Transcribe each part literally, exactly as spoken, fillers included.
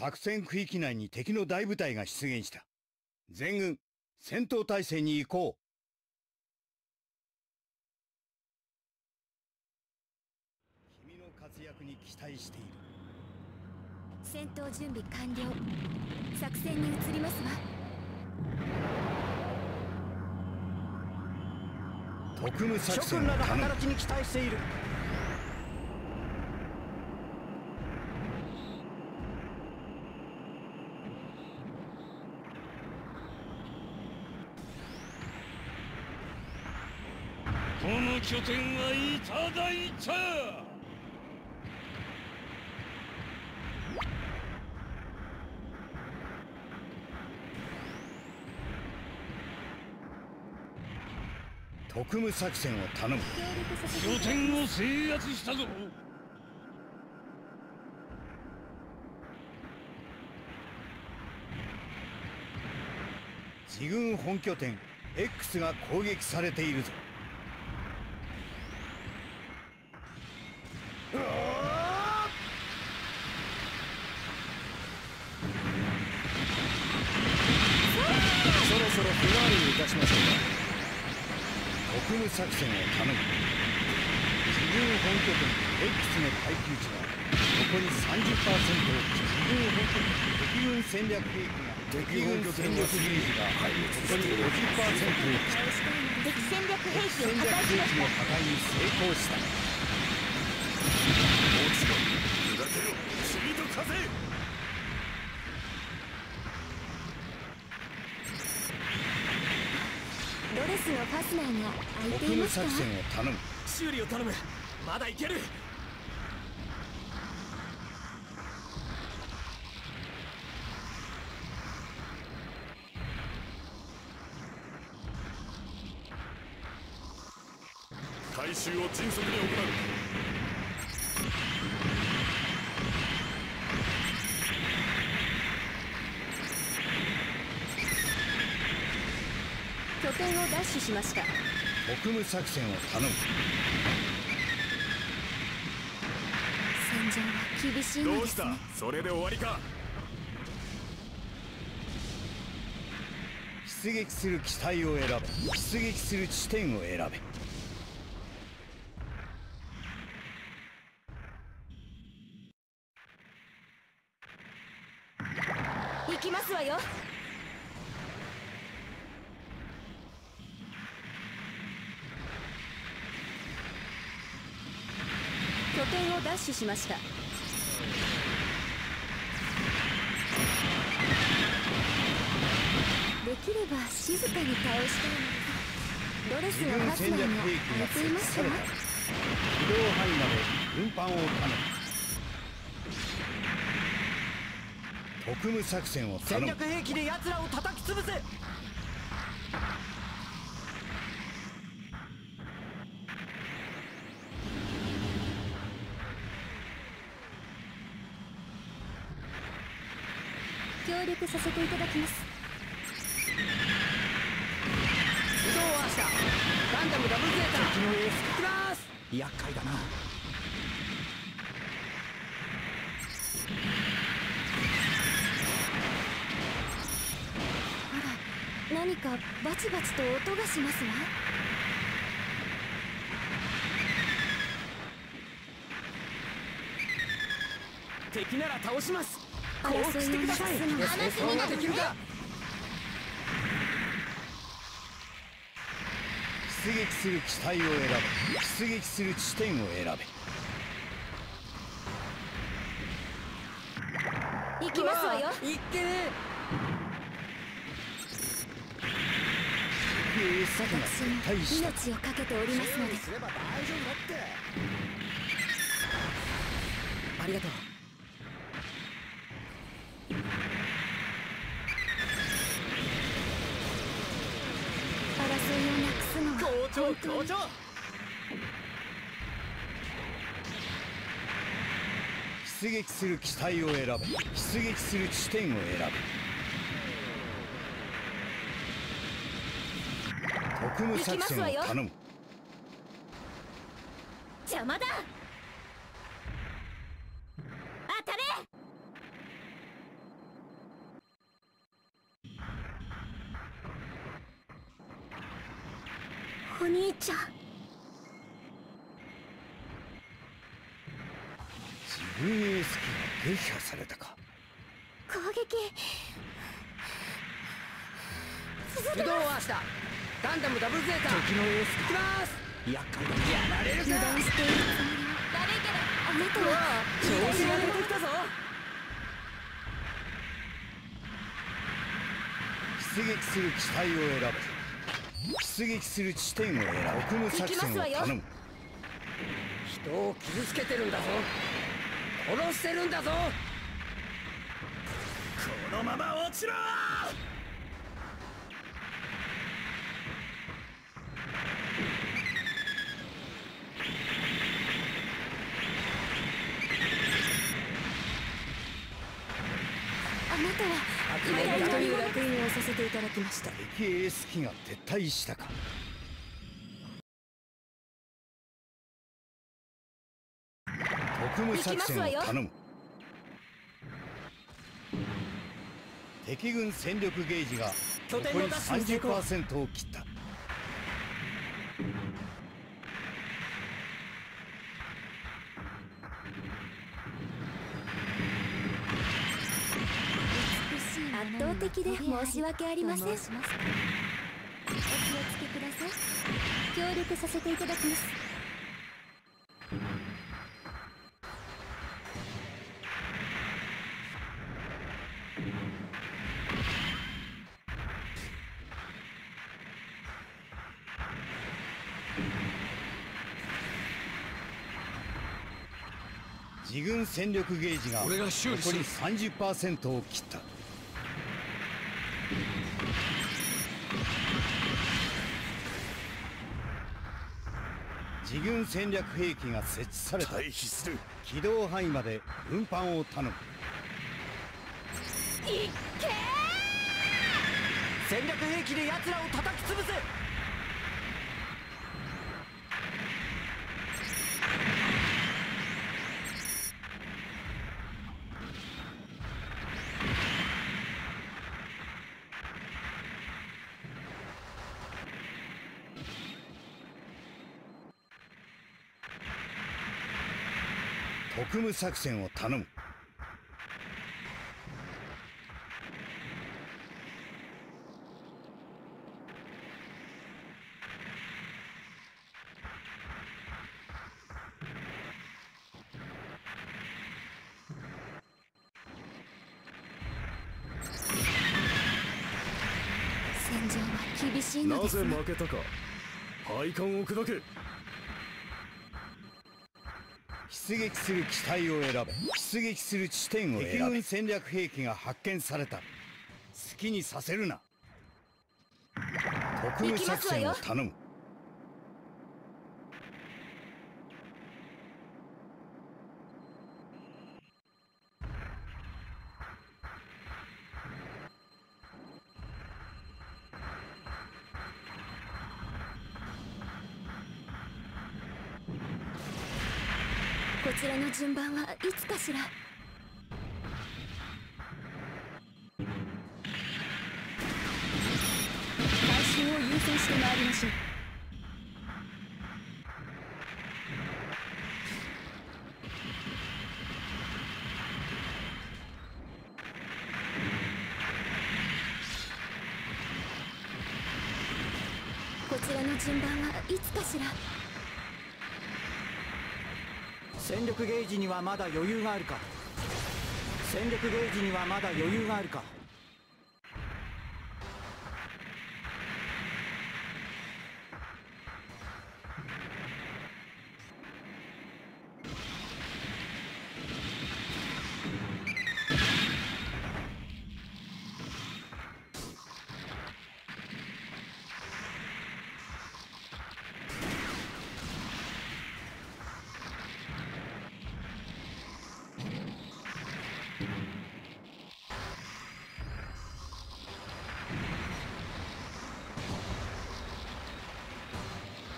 作戦区域内に敵の大部隊が出現した。全軍、戦闘態勢に移行。君の活躍に期待している。戦闘準備完了。作戦に移りますわ。特務作戦の働きに期待している。この拠点はいただいた。特務作戦を頼む。拠点を制圧したぞ。自軍本拠点 X が攻撃されているぞ。特務作戦を頼む。自軍本拠点 X の耐久値は残り さんじゅっパーセント を自軍本拠点敵軍戦略区域が敵軍戦力兵器が残り ごじゅっパーセント を敵戦略兵器の破壊に成功した。もちろん砕けろシート風。ドレスのファスナーが開いていますか？特務作戦を頼む。修理を頼む。まだいける。回収を迅速に行う。拠点を奪取しました。特務作戦を頼む。戦場は厳しいのですね。どうした？それで終わりか。出撃する機体を選べ。出撃する地点を選べ。行きますわよ。拠点を奪取しました。できれば静かに倒したいの。ドレスのファスナーが開いていますか？自動範囲まで運搬を頼む。特務作戦を頼む。戦略兵器で奴らを叩き潰せ。協力させていただきます。自動アーシャガンダムダブルゼータ敵のエースクラス厄介だな。あら、何かバチバチと音がしますわ。敵なら倒します。降伏してください。そんなできるか。出撃する機体を選べ。出撃する地点を選べ。行きますわよ。行ってね。私は命をかけておりますので。ありがとう。校長、校長。出撃する機体を選べ。出撃する地点を選べ。特務作戦を頼む。邪魔だ。当たれ。兄ちゃん。自分の意識が撃破されたか。攻撃続けます。不動アーシだ。ガンダムダブルゼータ。敵のエース行きます。やっかいやられるか。油断している。悪いけどあなたは調子が出てきたぞ。出撃する機体を選べ。出撃する地点を選ぶ。奥の作戦を頼む。人を傷つけてるんだぞ。殺してるんだぞ。このまま落ちろ。あなたは本当に楽園をさせていただきました。敵エース機が撤退したか。特務作戦を頼む。敵軍戦力ゲージが残り さんじゅっパーセント を切った。圧倒的で申し訳ありません。お気をつけください。協力させていただきます。自軍戦力ゲージが残り さんじゅっパーセント を切った。自軍戦略兵器が設置された。退避する。起動範囲まで運搬を頼む。いっけー。戦略兵器で奴らを叩き潰せ。特務作戦を頼む。戦場は厳しいのですね。なぜ負けたか。配管を砕け。出撃する機体を選べ。出撃する地点を選べ。敵軍戦略兵器が発見された。好きにさせるな。特務作戦を頼む。こちらの順番はいつかしら。回収を優先してまいりましょう。こちらの順番はいつかしら。戦力ゲージにはまだ余裕があるか。戦力ゲージにはまだ余裕があるか。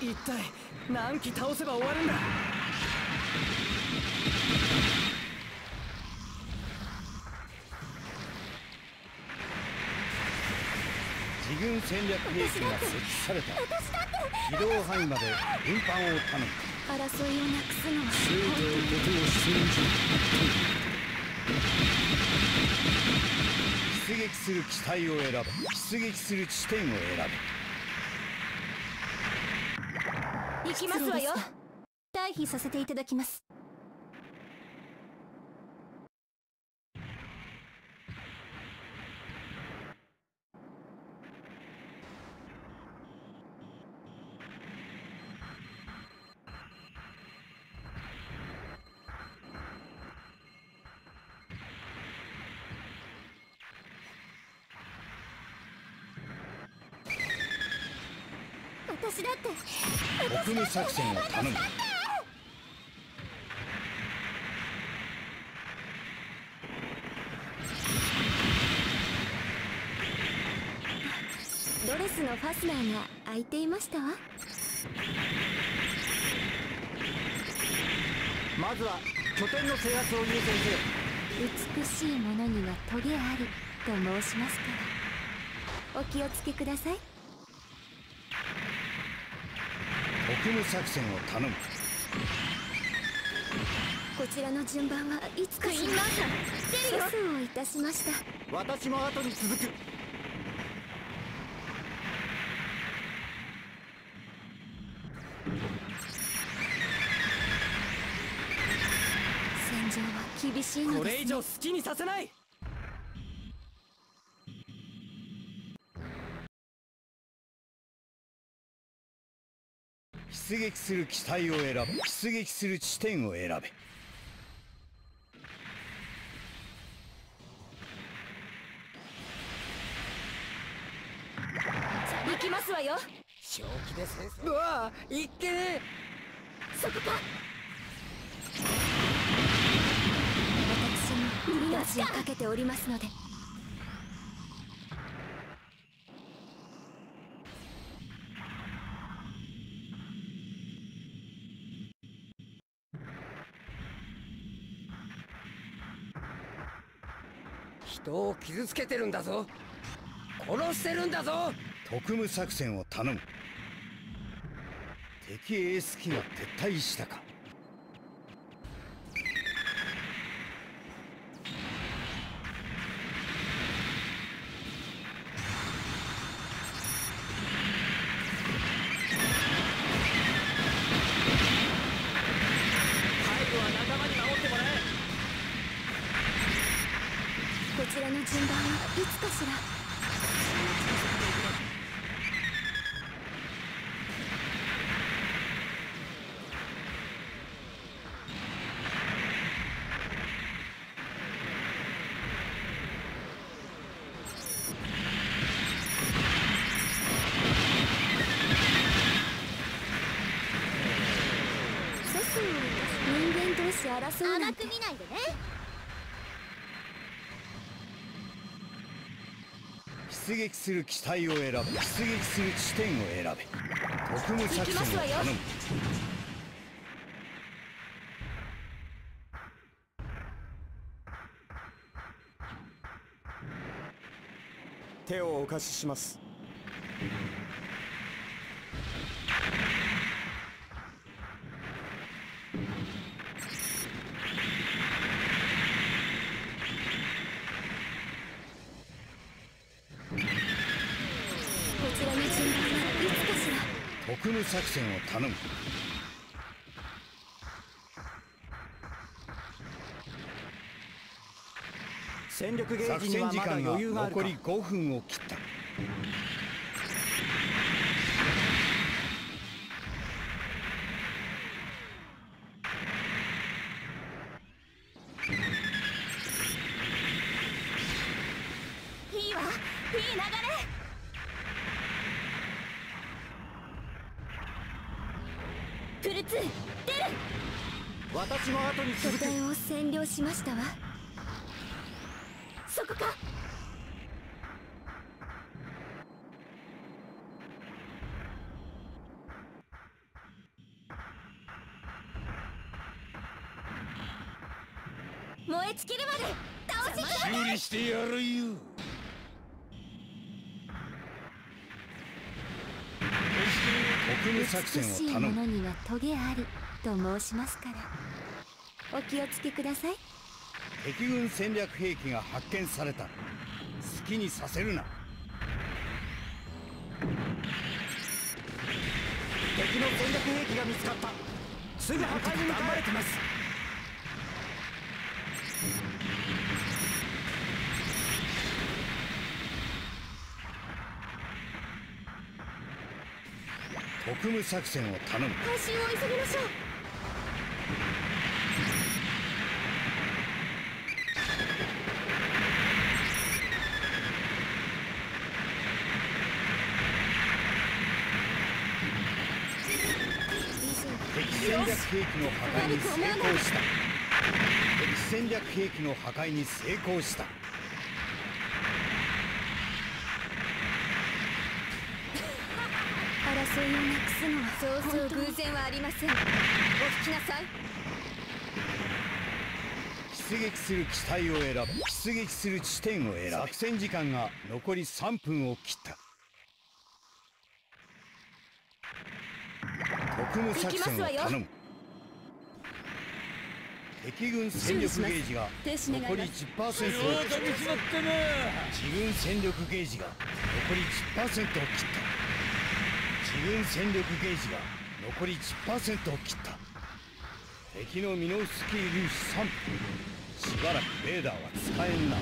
一体何機倒せば終わるんだ。自軍戦略兵器が設置された。私だって軌道範囲まで運搬を頼む。争いをなくすのは全てのことを信じ、出撃する機体を選ぶ。出撃する地点を選ぶ。行きますわよ。退避させていただきます。 私だって、奥務作戦を頼む。ドレスのファスナーが開いていましたわ。まずは拠点の制圧を優先せよ。美しいものにはトゲありと申しますから、お気をつけください。 特務作戦を頼む。こちらの順番はいつかしら。ロスをいたしました。私も後に続く。戦場は厳しいのですね。これ以上好きにさせない。 出撃する機体を選べ。出撃する地点を選べ。行きますわよ。正気です。うわあ、いっけね。そこか。私も命をかけておりますので。 人を傷つけてるんだぞ。殺してるんだぞ。特務作戦を頼む。敵エース機が撤退したか。甘く見ないでね。出撃する機体を選ぶ。出撃する地点を選べ。特務作戦を頼む。手をお貸しします。 特務作戦を頼む。戦力ゲージにはまだ余裕があるか。残りごふんを切った。いいわ、いい流れ。 プルツー、出る。私も後に続く。拠点を占領しましたわ。そこか。燃え尽きるまで倒しきれない。修理してやるよ。 特美しいものにはトゲありと申しますからお気をつけください。敵軍戦略兵器が発見された。好きにさせるな。敵の戦略兵器が見つかった。すぐ破壊に頑張れてます。特務作戦を頼む。回収を急ぎましょう。敵戦略兵器の破壊に成功した。争いをなくすのはそうそう偶然はありません。お聞きなさい。出撃する機体を選ぶ。出撃する地点を選ぶ。作戦時間が残りさんぷんを切った。特務作戦を頼む。敵軍戦力ゲージが残り じゅっパーセント を切った。自軍戦力ゲージが残り じゅっパーセント を切った。自軍戦力ゲージが残り じゅっパーセント を切った。敵のミノフスキー粒子さんぷん。しばらくレーダーは使えんな。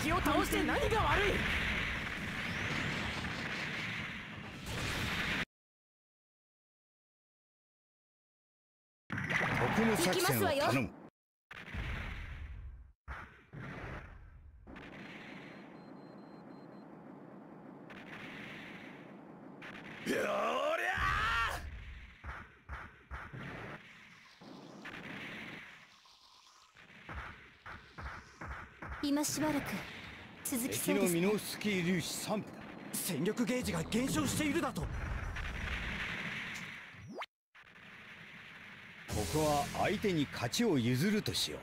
敵を倒して何が悪い。特務作戦を頼む。今しばらく続きそうですね。敵のミノフスキー粒子散布だ。戦力ゲージが減少しているだと。ここは相手に勝ちを譲るとしよう。